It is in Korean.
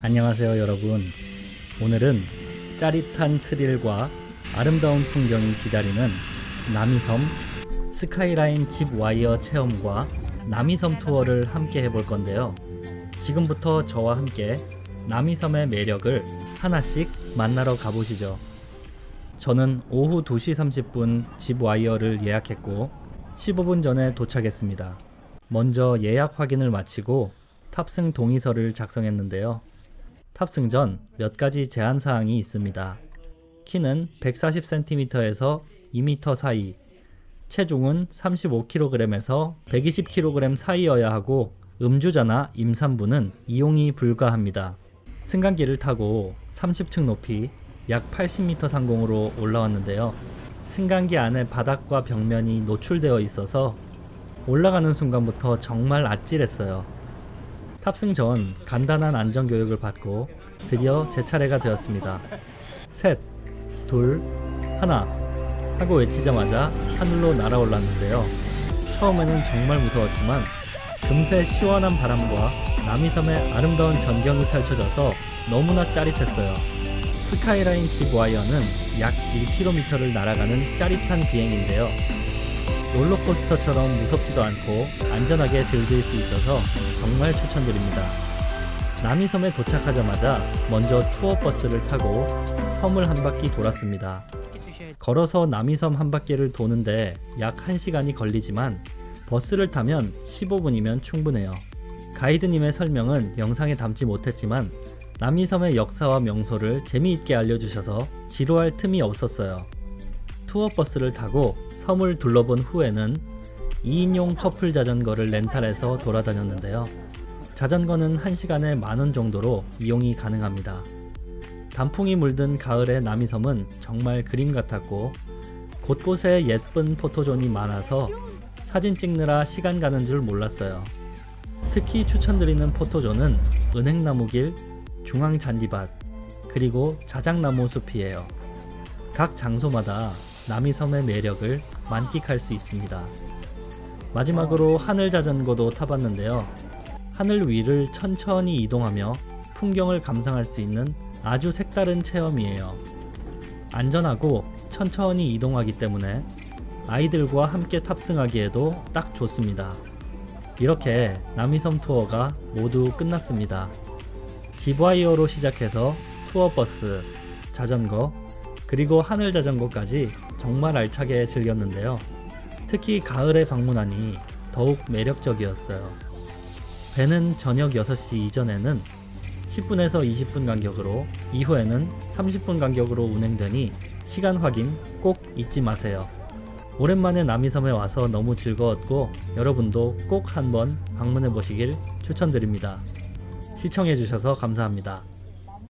안녕하세요 여러분. 오늘은 짜릿한 스릴과 아름다운 풍경이 기다리는 나미섬 스카이라인 집와이어 체험과 나미섬 투어를 함께 해볼 건데요. 지금부터 저와 함께 나미섬의 매력을 하나씩 만나러 가보시죠. 저는 오후 2시 30분 집와이어를 예약했고 15분 전에 도착했습니다. 먼저 예약 확인을 마치고 탑승 동의서를 작성했는데요. 탑승 전 몇 가지 제한사항이 있습니다. 키는 140cm에서 2m 사이, 체중은 35kg에서 120kg 사이여야 하고 음주자나 임산부는 이용이 불가합니다. 승강기를 타고 30층 높이 약 80m 상공으로 올라왔는데요. 승강기 안에 바닥과 벽면이 노출되어 있어서 올라가는 순간부터 정말 아찔했어요. 탑승 전 간단한 안전교육을 받고 드디어 제 차례가 되었습니다. 셋, 둘, 하나 하고 외치자마자 하늘로 날아올랐는데요. 처음에는 정말 무서웠지만 금세 시원한 바람과 나미섬의 아름다운 전경이 펼쳐져서 너무나 짜릿했어요. 스카이라인 집와이어는 약 1km를 날아가는 짜릿한 비행인데요. 롤러코스터처럼 무섭지도 않고 안전하게 즐길 수 있어서 정말 추천드립니다. 나미섬에 도착하자마자 먼저 투어버스를 타고 섬을 한 바퀴 돌았습니다. 걸어서 나미섬 한 바퀴를 도는데 약 1시간이 걸리지만 버스를 타면 15분이면 충분해요. 가이드님의 설명은 영상에 담지 못했지만 나미섬의 역사와 명소를 재미있게 알려주셔서 지루할 틈이 없었어요. 투어버스를 타고 섬을 둘러본 후에는 2인용 커플 자전거를 렌탈해서 돌아다녔는데요. 자전거는 1시간에 만원 정도로 이용이 가능합니다. 단풍이 물든 가을의 나미섬은 정말 그림 같았고 곳곳에 예쁜 포토존이 많아서 사진 찍느라 시간 가는 줄 몰랐어요. 특히 추천드리는 포토존은 은행나무길, 중앙잔디밭, 그리고 자작나무 숲이에요. 각 장소마다 나미섬의 매력을 만끽할 수 있습니다. 마지막으로 하늘 자전거도 타봤는데요. 하늘 위를 천천히 이동하며 풍경을 감상할 수 있는 아주 색다른 체험이에요. 안전하고 천천히 이동하기 때문에 아이들과 함께 탑승하기에도 딱 좋습니다. 이렇게 나미섬 투어가 모두 끝났습니다. 집와이어로 시작해서 투어버스, 자전거, 그리고 하늘 자전거까지 정말 알차게 즐겼는데요. 특히 가을에 방문하니 더욱 매력적이었어요. 배는 저녁 6시 이전에는 10분에서 20분 간격으로, 이후에는 30분 간격으로 운행되니 시간 확인 꼭 잊지 마세요. 오랜만에 나미섬에 와서 너무 즐거웠고 여러분도 꼭 한번 방문해 보시길 추천드립니다. 시청해주셔서 감사합니다.